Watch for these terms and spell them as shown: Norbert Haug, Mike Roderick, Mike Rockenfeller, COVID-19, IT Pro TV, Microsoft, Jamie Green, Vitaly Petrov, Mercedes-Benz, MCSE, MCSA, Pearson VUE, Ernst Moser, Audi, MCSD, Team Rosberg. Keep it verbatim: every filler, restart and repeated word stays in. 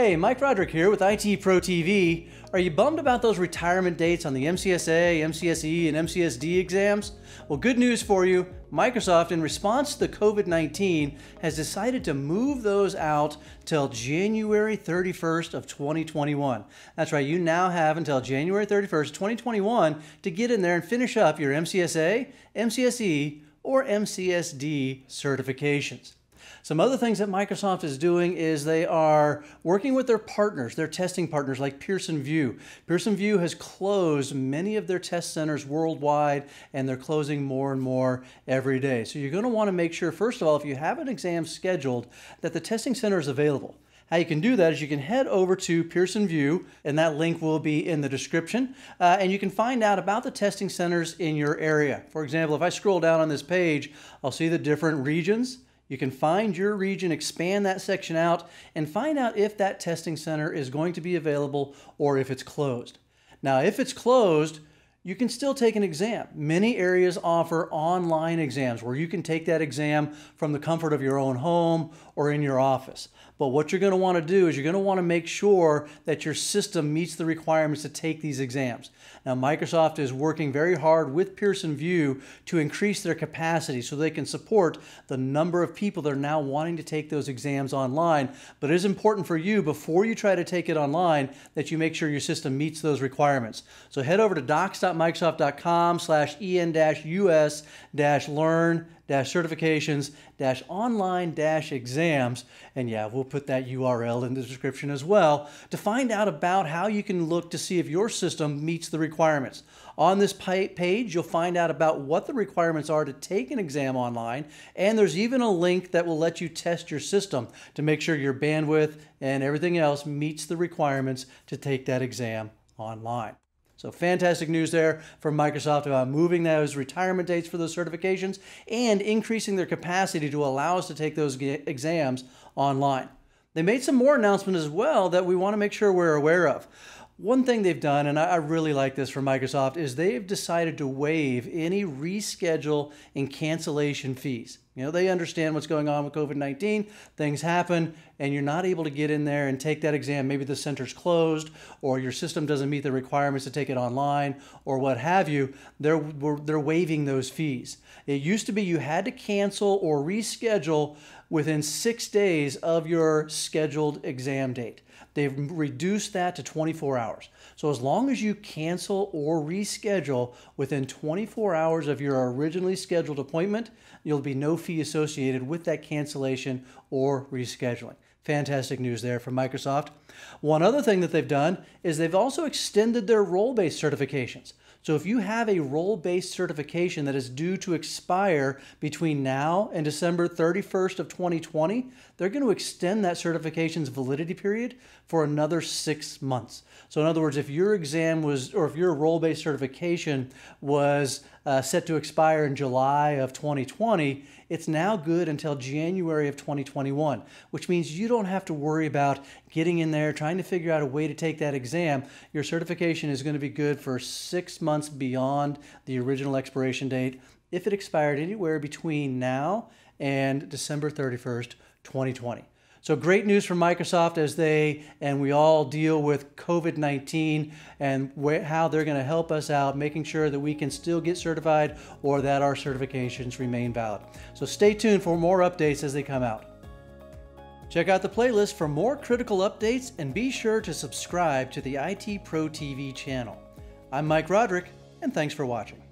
Hey, Mike Roderick here with I T Pro T V. Are you bummed about those retirement dates on the M C S A, M C S E, and M C S D exams? Well, good news for you. Microsoft, in response to the COVID nineteen, has decided to move those out till January thirty-first of twenty twenty-one. That's right, you now have until January thirty-first, twenty twenty-one to get in there and finish up your M C S A, M C S E, or M C S D certifications. Some other things that Microsoft is doing is they are working with their partners, their testing partners like Pearson VUE. Pearson VUE has closed many of their test centers worldwide, and they're closing more and more every day. So you're going to want to make sure, first of all, if you have an exam scheduled, that the testing center is available. How you can do that is you can head over to Pearson VUE, and that link will be in the description, uh, and you can find out about the testing centers in your area. For example, if I scroll down on this page, I'll see the different regions. You can find your region, expand that section out, and find out if that testing center is going to be available or if it's closed. Now, if it's closed, you can still take an exam. Many areas offer online exams where you can take that exam from the comfort of your own home or in your office. But what you're going to want to do is you're going to want to make sure that your system meets the requirements to take these exams. Now, Microsoft is working very hard with Pearson VUE to increase their capacity so they can support the number of people that are now wanting to take those exams online. But it is important for you, before you try to take it online, that you make sure your system meets those requirements. So head over to docs.microsoft.com slash en dash us dash learn dash certifications dash online dash exams. And yeah, we'll put that U R L in the description as well to find out about how you can look to see if your system meets the requirements. On this page, you'll find out about what the requirements are to take an exam online. And there's even a link that will let you test your system to make sure your bandwidth and everything else meets the requirements to take that exam online. So fantastic news there from Microsoft about moving those retirement dates for those certifications and increasing their capacity to allow us to take those exams online. They made some more announcements as well that we want to make sure we're aware of. One thing they've done, and I really like this from Microsoft, is they've decided to waive any reschedule and cancellation fees. You know, they understand what's going on with COVID nineteen, things happen, and you're not able to get in there and take that exam. Maybe the center's closed, or your system doesn't meet the requirements to take it online, or what have you. They're, they're waiving those fees. It used to be you had to cancel or reschedule within six days of your scheduled exam date. They've reduced that to twenty-four hours. So as long as you cancel or reschedule within twenty-four hours of your originally scheduled appointment, you'll be no fee associated with that cancellation or rescheduling. Fantastic news there from Microsoft. One other thing that they've done is they've also extended their role-based certifications. So if you have a role-based certification that is due to expire between now and December thirty-first of twenty twenty, they're going to extend that certification's validity period for another six months. So in other words, if your exam was, or if your role-based certification was uh, set to expire in July of twenty twenty, it's now good until January of twenty twenty-one, which means you don't have to worry about getting in there, trying to figure out a way to take that exam. Your certification is going to be good for six months beyond the original expiration date if it expired anywhere between now and December thirty-first, twenty twenty. So great news from Microsoft as they and we all deal with COVID nineteen and how they're going to help us out, making sure that we can still get certified or that our certifications remain valid. So stay tuned for more updates as they come out. Check out the playlist for more critical updates and be sure to subscribe to the I T Pro T V channel. I'm Mike Roderick, and thanks for watching.